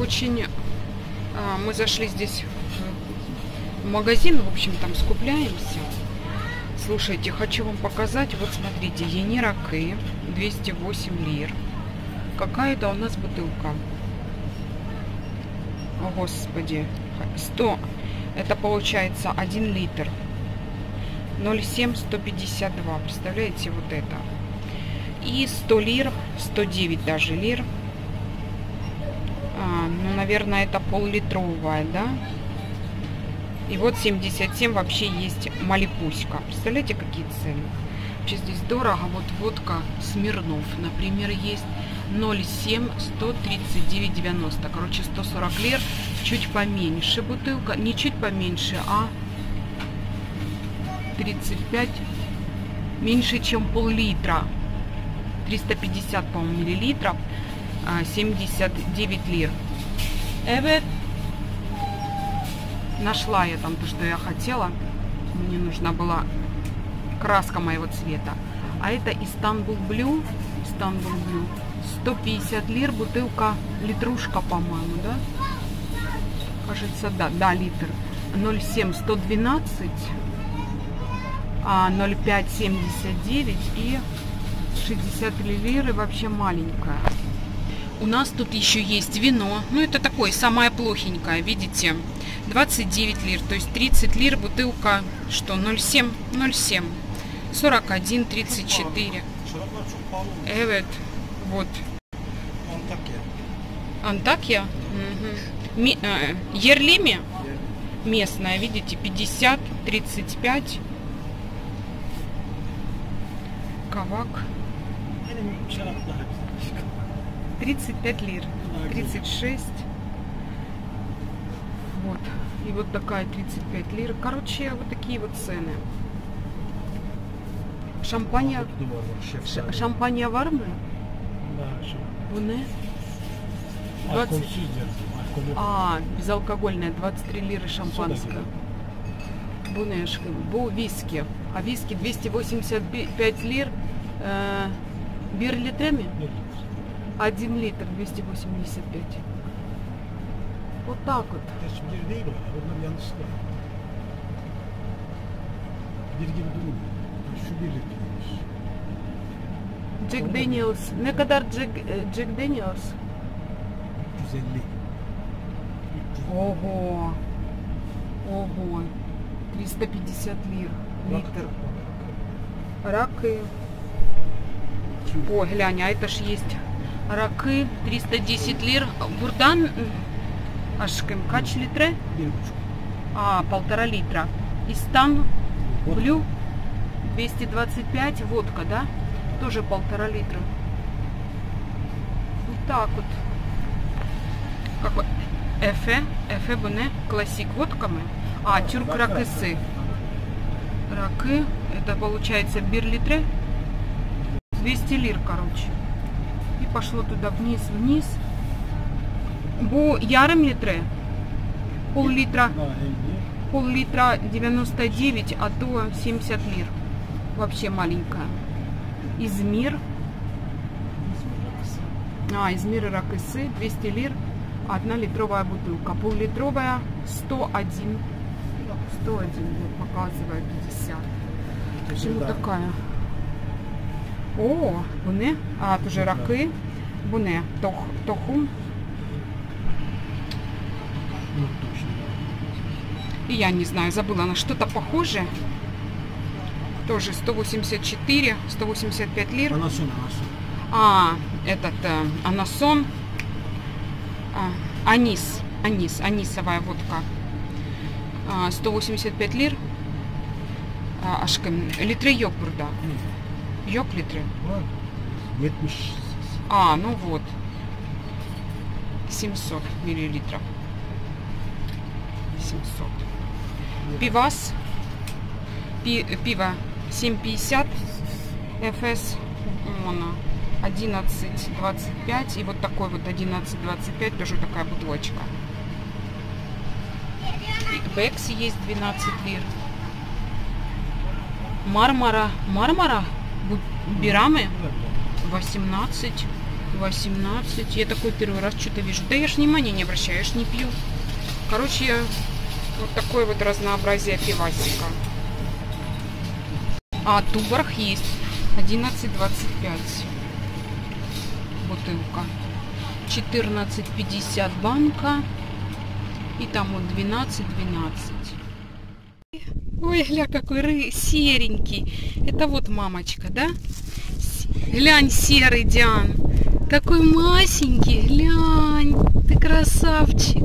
очень... Мы зашли здесь в магазин, в общем, там скупляемся. Слушайте, хочу вам показать. Вот смотрите, ениракы 208 лир. Какая-то у нас бутылка. О, господи. 100. Это получается 1 литр. 0,7-152. Представляете, вот это. И 100 лир, 109 даже лир. Ну, наверное, это пол-литровая, да? И вот 77 вообще есть малипуська. Представляете, какие цены? Вообще здесь дорого. Вот водка Смирнов, например, есть 0,7-139,90. Короче, 140 лир. Чуть поменьше бутылка. Не чуть поменьше, а 35. Меньше, чем пол-литра. 350, по-моему, миллилитров. 79 лир. Evet. Нашла я там то, что я хотела. Мне нужна была краска моего цвета. А это Истанбул Блю. Истанбул Блю. 150 лир. Бутылка литрушка, по-моему, да? Кажется, да. Да, литр. 0,7-112. 0,5-79. И 60 лиры. Вообще маленькая. У нас тут еще есть вино. Ну, это такое, самое плохенькое, видите. 29 лир, то есть 30 лир бутылка, что, 0,7, 41, 34. Evet, вот. Антакья. Ерлими? Местная, видите, 50, 35. Кавак. 35 лир, 36. Вот. И вот такая 35 лир. Короче, вот такие вот цены. Шампанья. Шампанья в армии? Да, шампанья. 20... безалкогольная, 23 лиры шампанское. Бунешка. Виски. А виски 285 лир. Бир литрами? 1 литр 285. Вот так вот. Джек Дэниелс. Ne kadar Джек Дэниелс? 350. Ого. Ого. 350 лир. Литр. Ракы. О, глянь, а это ж есть... Ракы 310 лир. Бурдан ашкем кач литре? 1,5 литра. Истан Блю 225. Водка, да? Тоже 1,5 литра. Вот так вот. Какой? Эфе. Эфе буне. Классик водка мы. А, тюрк ракысы. Ракы. Это получается бир литре. 200 лир, короче. И пошло туда вниз. Бу ярым литре. Пол-литра 99, а то 70 лир. Вообще маленькая. Измир. Измир и ракысы. 200 лир. 1 литровая бутылка. Пол-литровая 101. 101 вот, показывает 50. Почему такая? О, буне, а тоже ракы, буне, тохум. И я не знаю, забыла, на что-то похоже. Тоже 184, 185 лир. Анасон, этот анасон, анис, анисовая водка, 185 лир, ашкем, литры йогурда. Йок литры? 76. Ну вот. 700 миллилитров. 700. Пивас. Пиво 7,50. ФС 11,25. И вот такой вот 11,25. Тоже такая бутылочка. Бэкс есть 12 лир. Мармара. Берамы 18, 18. Я такой первый раз что-то вижу. Да я ж внимания не обращаю, я ж не пью. Короче, я вот такое вот разнообразие пивасика. А, Туборг есть. 11,25. Бутылка. 14,50 банка. И там вот 12,12. Ой, гля, какой серенький. Это вот мамочка, да? Глянь, серый, Диан. Такой масенький, глянь. Ты красавчик.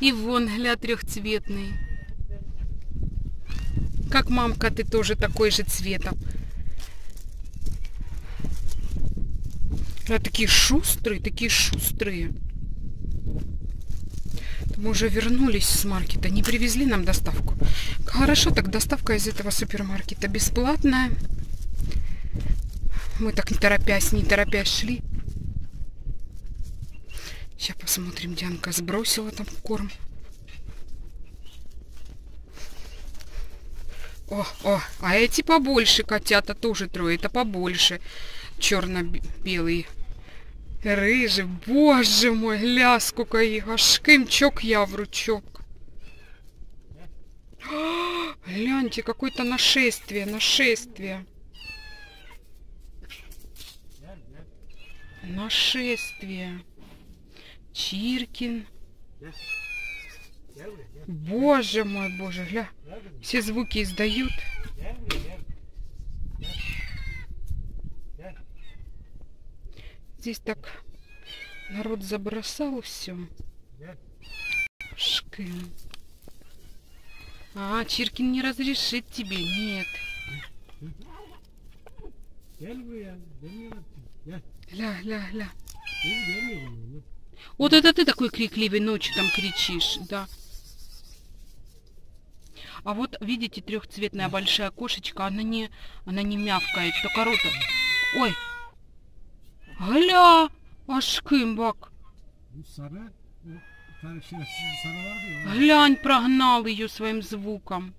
И вон, гля, трехцветный. Как мамка, ты тоже такой же цветом. А такие шустрые, такие шустрые. Мы уже вернулись с маркета, не привезли нам доставку. Хорошо, так доставка из этого супермаркета бесплатная. Мы так не торопясь шли. Сейчас посмотрим, Дианка сбросила там корм. О, а эти побольше котята, тоже трое, это побольше. Черно-белый, рыжий. Боже мой, ля, сколько их. Аж кымчок я в ручок. О, гляньте, какое-то нашествие, нашествие. Нашествие. Чиркин. Боже мой, боже, гля. Все звуки издают. Здесь так народ забросал все. Шкин. А, Чиркин не разрешит тебе, нет. Ля-ля-ля. Вот это ты такой крикливый ночью там кричишь, да. А вот, видите, трехцветная большая кошечка, она не мявкает, только ротом. Ой! Гля! Аж кымбак! Глянь, прогнал ее своим звуком.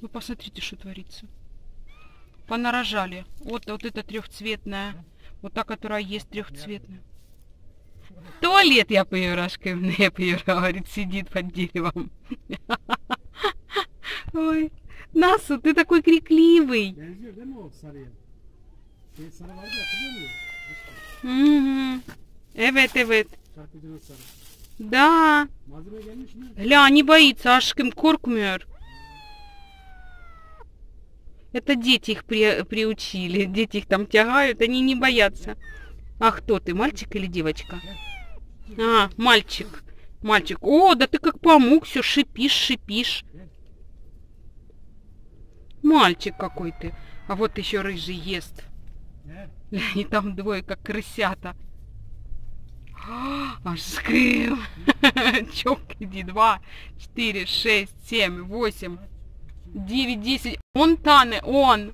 Вы посмотрите, что творится. Понарожали. Вот это трехцветная. Вот та, которая есть трехцветная. Туалет я поюрашкой, я поюра, говорит, сидит под деревом. Ой, Насу, ты такой крикливый. Эвет. Да. Гля, не боится, аж кем коркмер. Это дети их приучили, дети их там тягают, они не боятся. А кто ты, мальчик или девочка? А, мальчик. Мальчик. О, да ты как памук, все шипишь. Мальчик какой ты. А вот еще рыжий ест. И там двое, как крысята. Аж скрыл. Чок, иди. 2, 4, 6, 7, 8, 9, 10. Он Таны, он.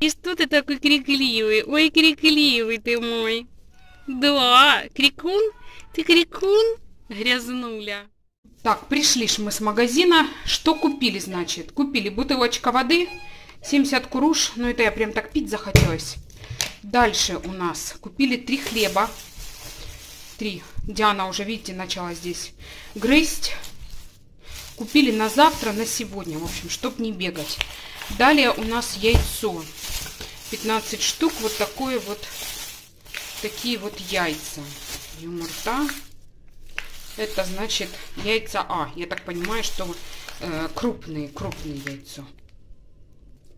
И что ты такой крикливый? Ой, крикливый ты мой. Да, крикун? Ты крикун? Грязнуля. Так, пришли ж мы с магазина. Что купили, значит? Купили бутылочка воды, 70 куруш. Ну, это я прям так пить захотелось. Дальше у нас купили 3 хлеба. 3. Диана уже, видите, начала здесь грызть. Купили на завтра, на сегодня, в общем, чтоб не бегать. Далее у нас яйцо. 15 штук, такие вот яйца. Юморта. Это значит яйца А. Я так понимаю, что крупные яйцо.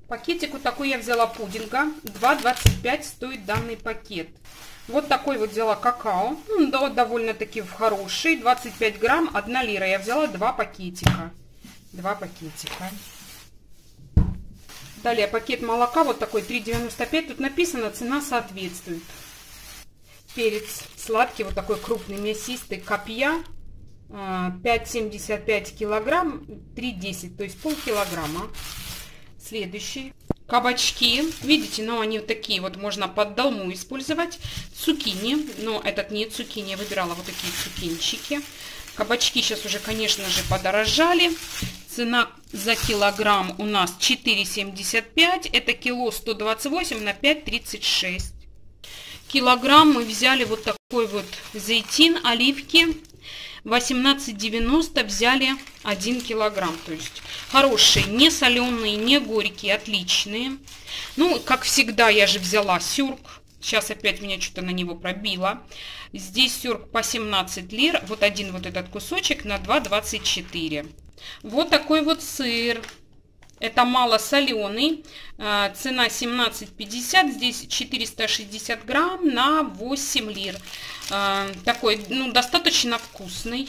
Пакетик вот такой я взяла пудинга. 2,25 стоит данный пакет. Вот такой вот взяла какао. Да, довольно-таки хороший. 25 грамм, 1 лира. Я взяла 2 пакетика. 2 пакетика. Далее пакет молока, вот такой, 3,95. Тут написано, цена соответствует. Перец сладкий, вот такой крупный, мясистый, копья. 5,75 килограмм, 3,10, то есть полкилограмма. Следующий. кабачки, видите, но они вот такие, вот можно под долму использовать, цукини, но этот не цукини, я выбирала вот такие цукинчики. Кабачки сейчас уже, конечно же, подорожали, цена за килограмм у нас 4,75, это кило 128 на 5,36. Килограмм мы взяли вот такой вот зейтин, оливки, 18,90 взяли 1 килограмм, то есть хорошие, не соленые, не горькие, отличные. Ну, как всегда, я же взяла сюрк, сейчас опять меня что-то на него пробило. Здесь сюрк по 17 лир, вот один вот этот кусочек на 2,24. Вот такой вот сыр, это малосоленый, цена 17,50, здесь 460 грамм на 8 лир. Такой, ну, достаточно вкусный.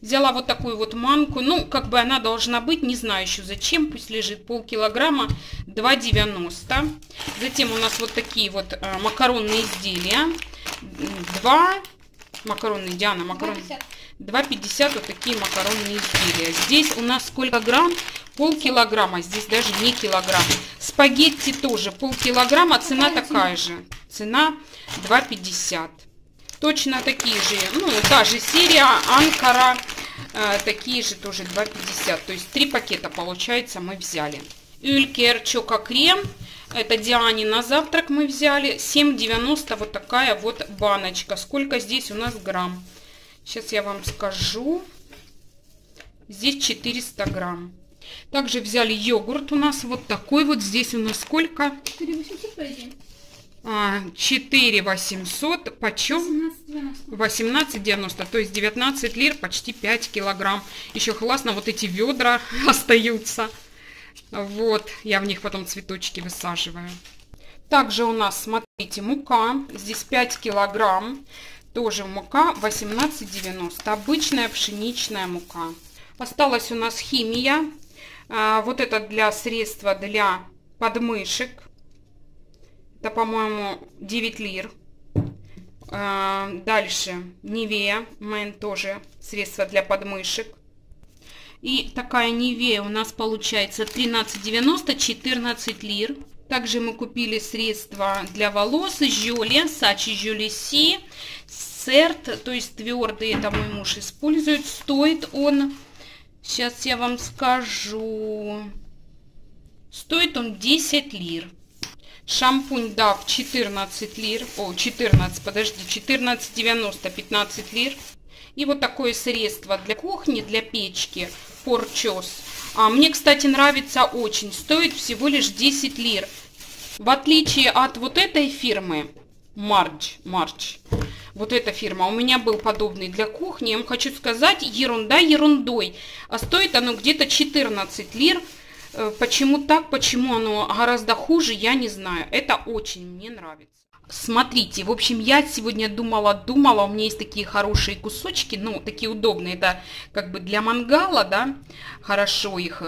Взяла вот такую вот манку, ну, как бы она должна быть, не знаю еще зачем, пусть лежит, полкилограмма, 2,90. Затем у нас вот такие вот макаронные изделия, два макароны, Диана, макароны, 2,50 вот такие макаронные изделия. Здесь у нас сколько грамм? Полкилограмма, здесь даже не килограмм. Спагетти тоже полкилограмма, цена такая же, цена 2,50. Точно такие же, ну, та же серия, Анкара, такие же тоже 2,50. То есть 3 пакета, получается, мы взяли. Улькер чоко-крем, это Диане на завтрак мы взяли, 7,90 вот такая вот баночка. Сколько здесь у нас грамм? Сейчас я вам скажу. Здесь 400 грамм. Также взяли йогурт у нас вот такой вот. Здесь у нас сколько? 4,800, почем? 18,90, то есть 19 лир, почти 5 килограмм. Еще классно, вот эти ведра остаются. Вот, я в них потом цветочки высаживаю. Также у нас, смотрите, мука. Здесь 5 килограмм. Тоже мука 18,90. Обычная пшеничная мука. Осталась у нас химия. Вот это для средства для подмышек. Это, по-моему, 9 лир. Дальше Nivea, мэн тоже средство для подмышек. И такая Nivea у нас получается 13,90, 14 лир. Также мы купили средства для волос Жюли, Сачи Жюли Си, Серт, то есть твердый, это мой муж использует. Стоит он, сейчас я вам скажу, стоит он 10 лир. Шампунь Дав 14 лир, 14,90, 15 лир. И вот такое средство для кухни, для печки, порчос. Мне, кстати, нравится очень, стоит всего лишь 10 лир. В отличие от вот этой фирмы, Марч, вот эта фирма, у меня был подобный для кухни, я вам хочу сказать, ерунда ерундой. А стоит оно где-то 14 лир. Почему так, почему оно гораздо хуже, я не знаю. Это очень мне нравится. Смотрите, в общем, я сегодня думала, у меня есть такие хорошие кусочки, ну, такие удобные, да, как бы для мангала, да, хорошо их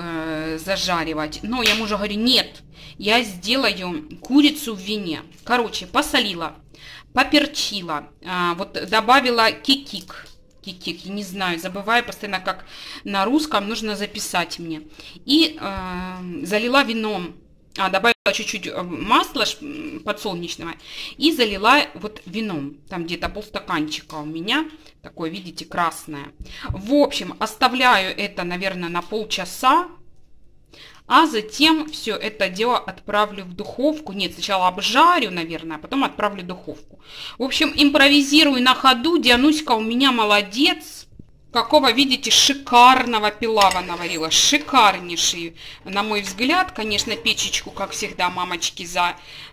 зажаривать. Но я мужу говорю, нет, я сделаю курицу в вине. Короче, посолила, поперчила, вот добавила кикик. Я не знаю, забываю постоянно, как на русском, нужно записать мне. И залила вином, добавила чуть-чуть масла подсолнечного и залила вот вином. Там где-то полстаканчика у меня, такое, видите, красное. В общем, оставляю это, наверное, на полчаса. А затем все это дело отправлю в духовку. Нет, сначала обжарю, наверное, а потом отправлю в духовку. В общем, импровизирую на ходу. Диануська у меня молодец. Какого, видите, шикарного пилава наварила. Шикарнейший, на мой взгляд. Конечно, печечку, как всегда, мамочки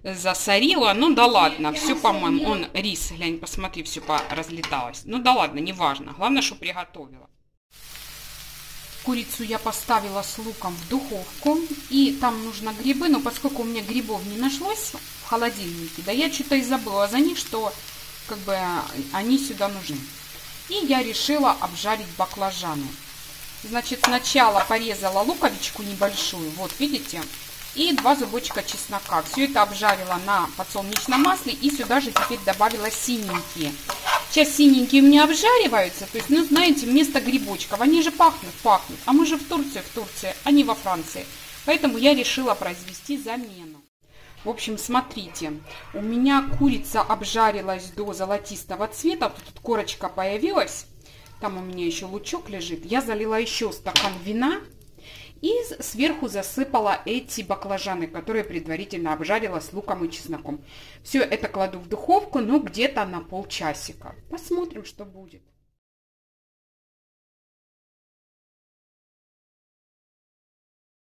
засорила. Ну да ладно, все, по-моему. Он рис, глянь, посмотри, все разлеталось. Ну да ладно, неважно. Главное, что приготовила. Курицу я поставила с луком в духовку, и там нужно грибы, но поскольку у меня грибов не нашлось в холодильнике, да я что-то и забыла за них, что как бы они сюда нужны. И я решила обжарить баклажаны. Значит, сначала порезала луковичку небольшую, вот видите, и 2 зубочка чеснока. Все это обжарила на подсолнечном масле, и сюда же теперь добавила синенькие. Сейчас синенькие у меня обжариваются, то есть, ну, знаете, вместо грибочков, они же пахнут, а мы же в Турции, они во Франции. Поэтому я решила произвести замену. В общем, смотрите, у меня курица обжарилась до золотистого цвета. Тут корочка появилась. Там у меня еще лучок лежит. Я залила еще стакан вина и сверху засыпала эти баклажаны, которые предварительно обжарила с луком и чесноком. Все это кладу в духовку, ну где-то на полчасика. Посмотрим, что будет.